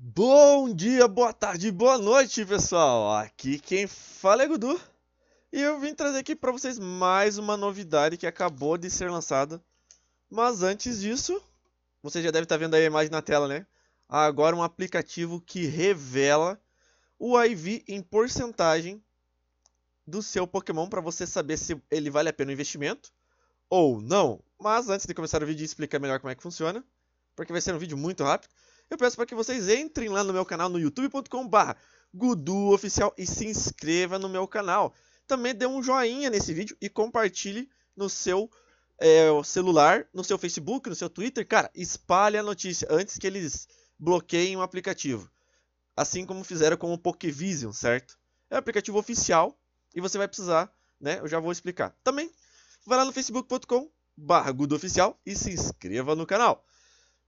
Bom dia, boa tarde, boa noite, pessoal! Aqui quem fala é Gudu. E eu vim trazer aqui para vocês mais uma novidade que acabou de ser lançada. Mas antes disso, você já deve estar vendo aí a imagem na tela, né? Agora um aplicativo que revela o IV em porcentagem do seu Pokémon para você saber se ele vale a pena o investimento ou não. Mas antes de começar o vídeo e explicar melhor como é que funciona, porque vai ser um vídeo muito rápido, eu peço para que vocês entrem lá no meu canal no youtube.com/guduoficial e se inscreva no meu canal. Também dê um joinha nesse vídeo e compartilhe no seu celular, no seu Facebook, no seu Twitter. Cara, espalhe a notícia antes que eles bloqueiem o aplicativo. Assim como fizeram com o PokéVision, certo? É um aplicativo oficial e você vai precisar, né? Eu já vou explicar. Também vai lá no facebook.com/guduoficial e se inscreva no canal.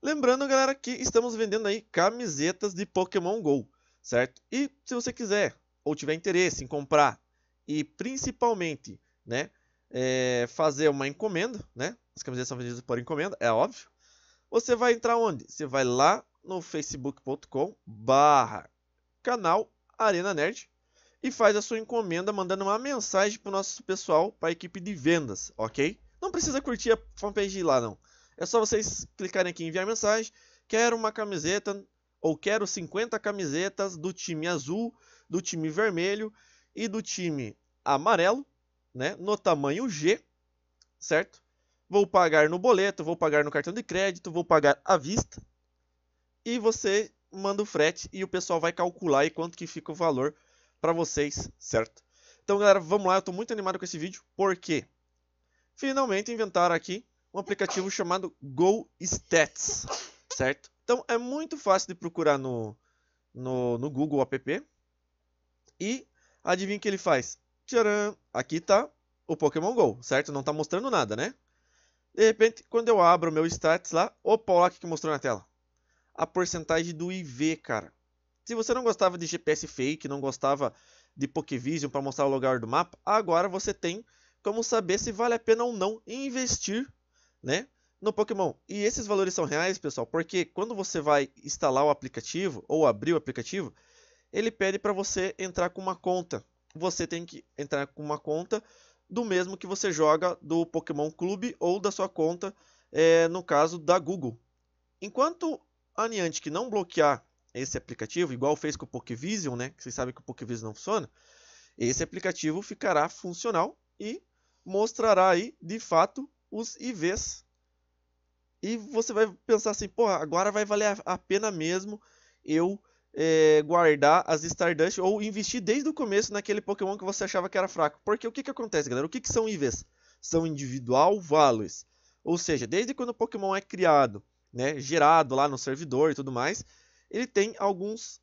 Lembrando, galera, que estamos vendendo aí camisetas de Pokémon GO, certo? E se você quiser ou tiver interesse em comprar e principalmente, né, fazer uma encomenda, né? As camisetas são vendidas por encomenda, é óbvio. Você vai entrar onde? Você vai lá no facebook.com/canal Arena Nerd e faz a sua encomenda mandando uma mensagem para o nosso pessoal, para a equipe de vendas, ok? Não precisa curtir a fanpage lá, não. É só vocês clicarem aqui em enviar mensagem. Quero uma camiseta, ou quero 50 camisetas do time azul, do time vermelho e do time amarelo, né? No tamanho G, certo? Vou pagar no boleto, vou pagar no cartão de crédito, vou pagar à vista. E você manda o frete e o pessoal vai calcular aí quanto que fica o valor para vocês, certo? Então, galera, vamos lá. Eu estou muito animado com esse vídeo, porque finalmente inventaram aqui um aplicativo chamado GoStats, certo? Então é muito fácil de procurar no Google App. E adivinha o que ele faz? Tcharam! Aqui tá o Pokémon GO, certo? Não tá mostrando nada, né? De repente, quando eu abro o meu Stats lá, opa, olha o que mostrou na tela. A porcentagem do IV, cara. Se você não gostava de GPS fake, não gostava de PokéVision para mostrar o lugar do mapa, agora você tem como saber se vale a pena ou não investir, né, no Pokémon. E esses valores são reais, pessoal, porque quando você vai instalar o aplicativo ou abrir o aplicativo, ele pede para você entrar com uma conta. Você tem que entrar com uma conta do mesmo que você joga do Pokémon Clube ou da sua conta, no caso da Google. Enquanto a Niantic não bloquear esse aplicativo, igual fez com o PokéVision, né, que vocês sabem que o PokéVision não funciona, esse aplicativo ficará funcional e mostrará aí, de fato, os IVs. E você vai pensar assim, porra, agora vai valer a pena mesmo eu guardar as Stardust ou investir desde o começo naquele Pokémon que você achava que era fraco. Porque o que que acontece, galera? O que que são IVs? São Individual Values. Ou seja, desde quando o Pokémon é criado, né, gerado lá no servidor e tudo mais, ele tem alguns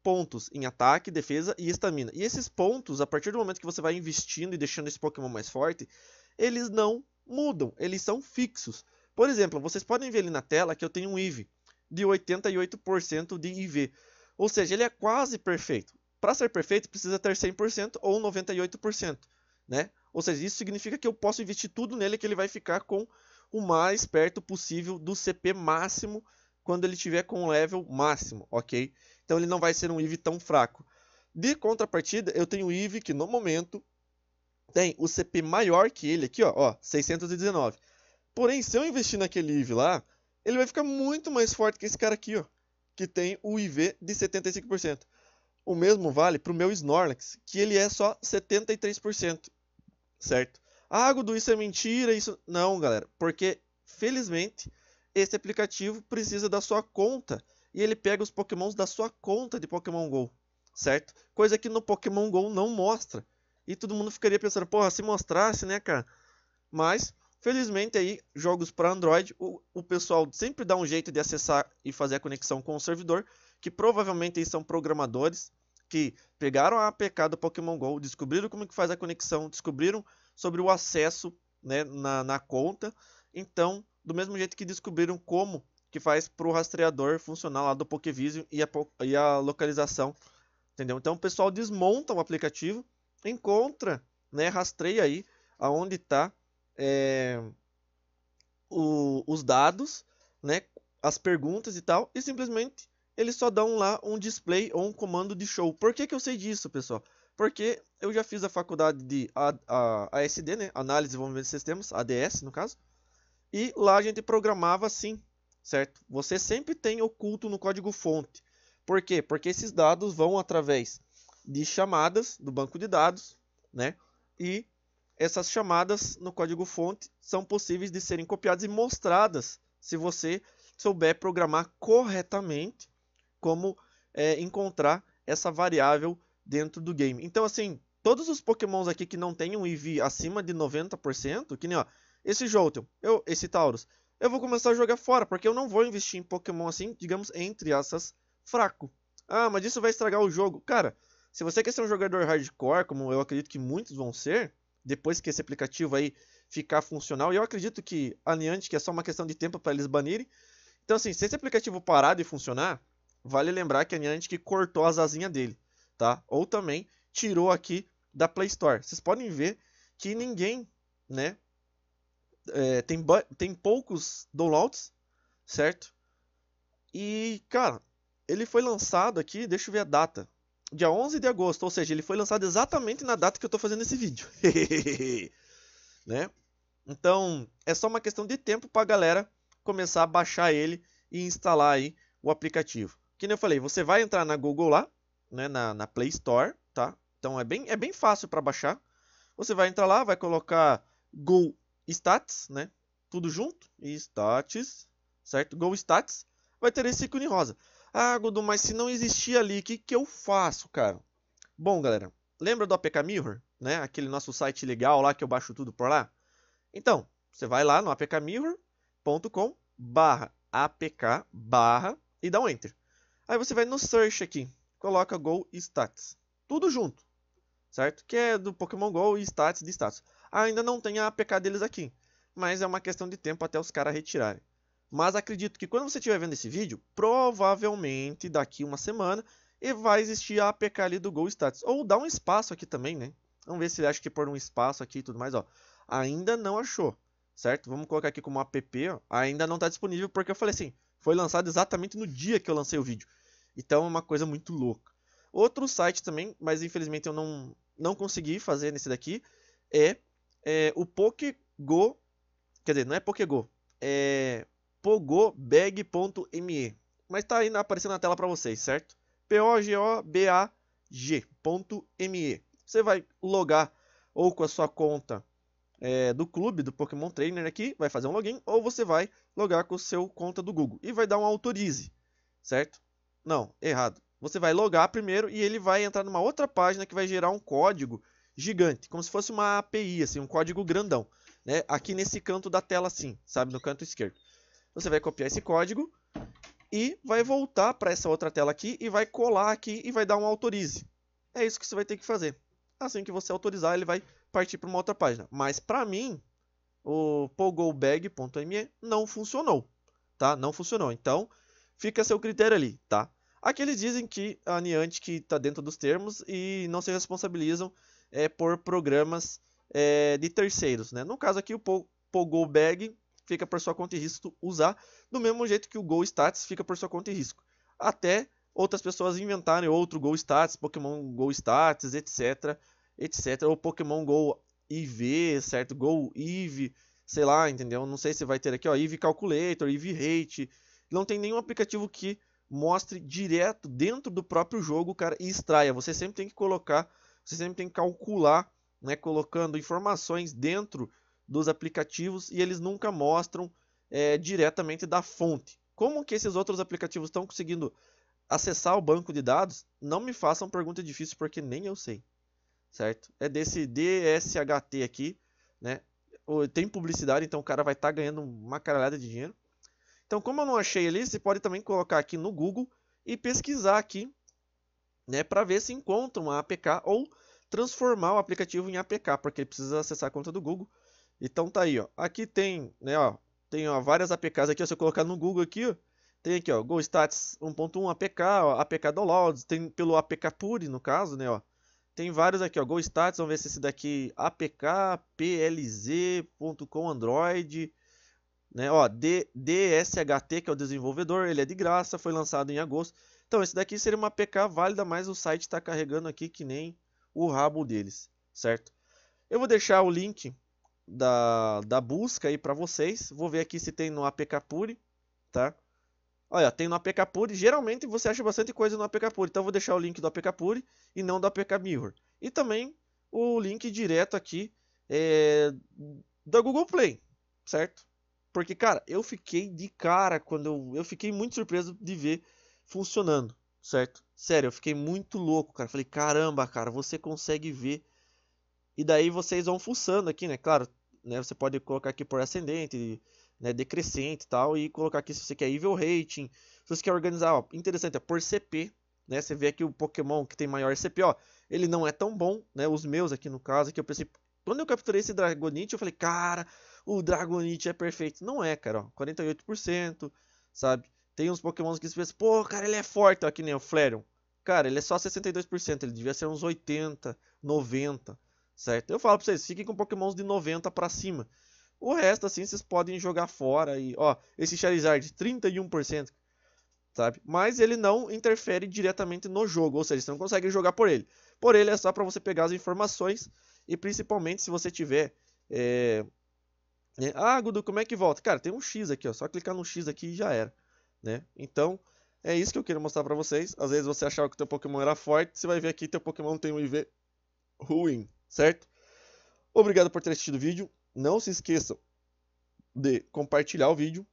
pontos em ataque, defesa e estamina. E esses pontos, a partir do momento que você vai investindo e deixando esse Pokémon mais forte, eles não mudam, eles são fixos. Por exemplo, vocês podem ver ali na tela que eu tenho um IV de 88% de IV. Ou seja, ele é quase perfeito. Para ser perfeito, precisa ter 100% ou 98%, né? Ou seja, isso significa que eu posso investir tudo nele, que ele vai ficar com o mais perto possível do CP máximo quando ele tiver com o level máximo, ok? Então ele não vai ser um IV tão fraco. De contrapartida, eu tenho o IV que no momento tem o CP maior que ele aqui, ó, 619. Porém, se eu investir naquele IV lá, ele vai ficar muito mais forte que esse cara aqui, ó, que tem o IV de 75%. O mesmo vale para o meu Snorlax, que ele é só 73%, certo? Ah, Gudu, isso é mentira, isso... Não, galera, porque, felizmente, esse aplicativo precisa da sua conta e ele pega os Pokémons da sua conta de Pokémon GO, certo? Coisa que no Pokémon GO não mostra. E todo mundo ficaria pensando, porra, se mostrasse, né, cara? Mas, felizmente, aí, jogos para Android, o pessoal sempre dá um jeito de acessar e fazer a conexão com o servidor, que provavelmente aí são programadores que pegaram a APK do Pokémon GO, descobriram como que faz a conexão, descobriram sobre o acesso, né, na conta. Então, do mesmo jeito que descobriram como que faz para o rastreador funcionar lá do PokéVision e a localização, entendeu? Então, o pessoal desmonta o aplicativo, encontra, né, rastreia aí aonde está os dados, né, as perguntas e tal, e simplesmente eles só dão lá um display ou um comando de show. Por que que eu sei disso, pessoal? Porque eu já fiz a faculdade de ASD, né? Análise e Desenvolvimento de Sistemas, ADS no caso. E lá a gente programava assim, certo? Você sempre tem oculto no código-fonte. Por quê? Porque esses dados vão através de chamadas do banco de dados, né? E essas chamadas no código-fonte são possíveis de serem copiadas e mostradas se você souber programar corretamente como encontrar essa variável dentro do game. Então, assim, todos os pokémons aqui que não tem um IV acima de 90%, que nem, ó, esse Jolteon, esse Tauros, eu vou começar a jogar fora, porque eu não vou investir em pokémon assim, digamos, entre aspas, fraco. Ah, mas isso vai estragar o jogo. Cara, se você quer ser um jogador hardcore, como eu acredito que muitos vão ser, depois que esse aplicativo aí ficar funcional, e eu acredito que a Niantic é só uma questão de tempo para eles banirem. Então, assim, se esse aplicativo parar de funcionar, vale lembrar que a Niantic cortou as asinhas dele, tá? Ou também tirou aqui da Play Store. Vocês podem ver que ninguém, né? Tem poucos downloads, certo? E, cara, ele foi lançado aqui, deixa eu ver a data, dia 11 de agosto, ou seja, ele foi lançado exatamente na data que eu tô fazendo esse vídeo. Né? Então, é só uma questão de tempo pra galera começar a baixar ele e instalar aí o aplicativo. Que nem eu falei, você vai entrar na Google lá, né, na Play Store, tá? Então é bem fácil para baixar. Você vai entrar lá, vai colocar GoStats, né? Tudo junto, Stats, certo? GoStats, vai ter esse ícone rosa. Ah, Gudu, mas se não existir ali, o que eu faço, cara? Bom, galera, lembra do APK Mirror, né? Aquele nosso site legal lá que eu baixo tudo por lá? Então, você vai lá no apkmirror.com/apk/ e dá um Enter. Aí você vai no Search aqui, coloca Go Stats, tudo junto, certo? Que é do Pokémon GO e Stats de status. Ainda não tem a APK deles aqui, mas é uma questão de tempo até os caras retirarem. Mas acredito que quando você estiver vendo esse vídeo, provavelmente daqui uma semana, e vai existir a APK ali do GoStats. Ou dá um espaço aqui também, né? Vamos ver se ele acha que pôr um espaço aqui e tudo mais, ó. Ainda não achou, certo? Vamos colocar aqui como app, ó. Ainda não está disponível, porque eu falei assim, foi lançado exatamente no dia que eu lancei o vídeo. Então é uma coisa muito louca. Outro site também, mas infelizmente eu não consegui fazer nesse daqui, é o PokéGo, quer dizer, não é PokéGo, é Pogobag.me, mas tá aí aparecendo na tela para vocês, certo? Pogobag.me. Você vai logar ou com a sua conta do clube, do Pokémon Trainer aqui, vai fazer um login, ou você vai logar com a sua conta do Google e vai dar um autorize, certo? Não, errado. Você vai logar primeiro e ele vai entrar numa outra página que vai gerar um código gigante, como se fosse uma API, assim, um código grandão, né? Aqui nesse canto da tela, assim, sabe? No canto esquerdo. Você vai copiar esse código e vai voltar para essa outra tela aqui e vai colar aqui e vai dar um autorize. É isso que você vai ter que fazer. Assim que você autorizar, ele vai partir para uma outra página. Mas para mim, o pogobag.me não funcionou, tá? Não funcionou. Então, fica a seu critério ali, tá? Aqui eles dizem que a Niantic está dentro dos termos e não se responsabilizam por programas de terceiros, né? No caso aqui, o Pogobag fica por sua conta e risco usar, do mesmo jeito que o GoStats fica por sua conta e risco. Até outras pessoas inventarem outro GoStats, Pokémon GoStats, etc, etc. Ou Pokémon Go IV, certo? Go IV, sei lá, entendeu? Não sei se vai ter aqui, ó, IV Calculator, IV Rate. Não tem nenhum aplicativo que mostre direto dentro do próprio jogo, cara, e extraia. Você sempre tem que colocar, você sempre tem que calcular, né? Colocando informações dentro dos aplicativos e eles nunca mostram diretamente da fonte. Como que esses outros aplicativos estão conseguindo acessar o banco de dados? Não me façam pergunta difícil porque nem eu sei, certo? É desse DSHT aqui, né? Tem publicidade, então o cara vai estar ganhando uma caralhada de dinheiro. Então, como eu não achei ali, você pode também colocar aqui no Google e pesquisar aqui, né, para ver se encontra uma APK ou transformar o aplicativo em APK, porque ele precisa acessar a conta do Google. Então tá aí, ó. Aqui tem, né, ó, tem ó, várias APKs aqui, ó, se eu colocar no Google aqui, ó, tem aqui, ó, GoStats 1.1 APK, ó, APK Downloads, tem pelo APKPure, no caso, né, ó. Tem vários aqui, ó, GoStats, vamos ver se esse daqui, APK, PLZ.com Android, Né? Ó, DSHT, que é o desenvolvedor, ele é de graça, foi lançado em agosto. Então esse daqui seria uma APK válida, mas o site está carregando aqui que nem o rabo deles, certo? Eu vou deixar o link da busca aí para vocês. Vou ver aqui se tem no APKPure, tá? Olha, tem no APKPure. Geralmente você acha bastante coisa no APKPure, então eu vou deixar o link do APKPure e não do APK Mirror. E também o link direto aqui da Google Play, certo? Porque, cara, eu fiquei de cara quando eu fiquei muito surpreso de ver funcionando, certo? Sério, eu fiquei muito louco, cara. Falei, caramba, cara, você consegue ver. E daí vocês vão fuçando aqui, né? Claro, né? Você pode colocar aqui por ascendente, né? Decrescente e tal. E colocar aqui se você quer evil rating. Se você quer organizar, ó, interessante, é por CP, né? Você vê aqui o Pokémon que tem maior CP, ó. Ele não é tão bom, né? Os meus aqui no caso, aqui eu pensei... Quando eu capturei esse Dragonite, eu falei, cara, o Dragonite é perfeito. Não é, cara, ó, 48%, sabe? Tem uns Pokémons que você pensa, pô, cara, ele é forte, ó, que nem o Flareon. Cara, ele é só 62%, ele devia ser uns 80, 90, certo? Eu falo pra vocês, fiquem com Pokémons de 90 pra cima. O resto, assim, vocês podem jogar fora. E, ó, esse Charizard, 31%, sabe? Mas ele não interfere diretamente no jogo, ou seja, você não consegue jogar por ele. Por ele é só pra você pegar as informações... E principalmente se você tiver... Ah, Gudu, como é que volta? Cara, tem um X aqui, ó. Só clicar no X aqui e já era, né? Então, é isso que eu queria mostrar pra vocês. Às vezes você achava que o teu Pokémon era forte. Você vai ver aqui que teu Pokémon tem um IV ruim, certo? Obrigado por ter assistido o vídeo. Não se esqueçam de compartilhar o vídeo.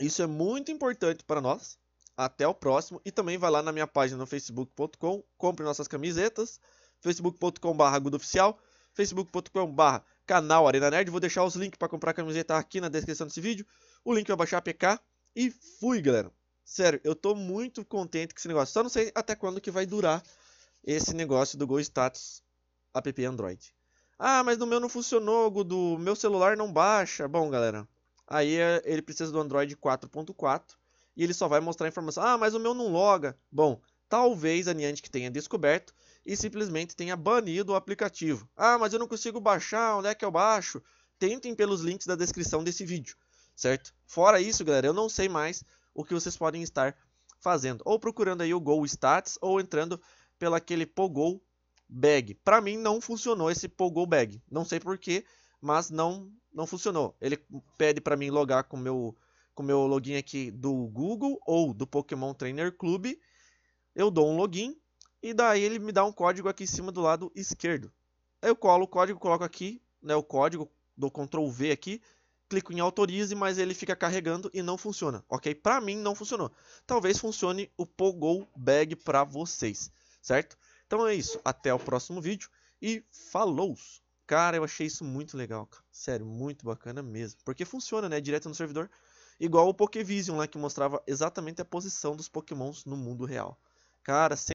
Isso é muito importante para nós. Até o próximo. E também vai lá na minha página no facebook.com. Compre nossas camisetas. facebook.com/guduoficial, facebook.com/canal Arena Nerd. Vou deixar os links para comprar a camiseta aqui na descrição desse vídeo. O link vai baixar a APK. E fui, galera. Sério, eu tô muito contente com esse negócio. Só não sei até quando que vai durar esse negócio do GoStats app Android. Ah, mas no meu não funcionou, do meu celular não baixa. Bom, galera, aí ele precisa do Android 4.4 e ele só vai mostrar a informação. Ah, mas o meu não loga. Bom, talvez a Niantic tenha descoberto e simplesmente tenha banido o aplicativo. Ah, mas eu não consigo baixar, onde é que eu baixo? Tentem pelos links da descrição desse vídeo, certo? Fora isso, galera, eu não sei mais o que vocês podem estar fazendo. Ou procurando aí o GoStats, ou entrando pela aquele Pogobag. Pra mim não funcionou esse Pogobag. Não sei porquê, mas não funcionou. Ele pede pra mim logar com o meu login aqui do Google, ou do Pokémon Trainer Club. Eu dou um login. E daí ele me dá um código aqui em cima do lado esquerdo. Aí eu colo o código, coloco aqui, né, o código, dou Ctrl V aqui, clico em autorize, mas ele fica carregando e não funciona, ok? Pra mim não funcionou. Talvez funcione o Pogobag pra vocês, certo? Então é isso, até o próximo vídeo e falou! Cara, eu achei isso muito legal, cara. Sério, muito bacana mesmo. Porque funciona, né, direto no servidor, igual o PokéVision lá que mostrava exatamente a posição dos Pokémons no mundo real. Cara,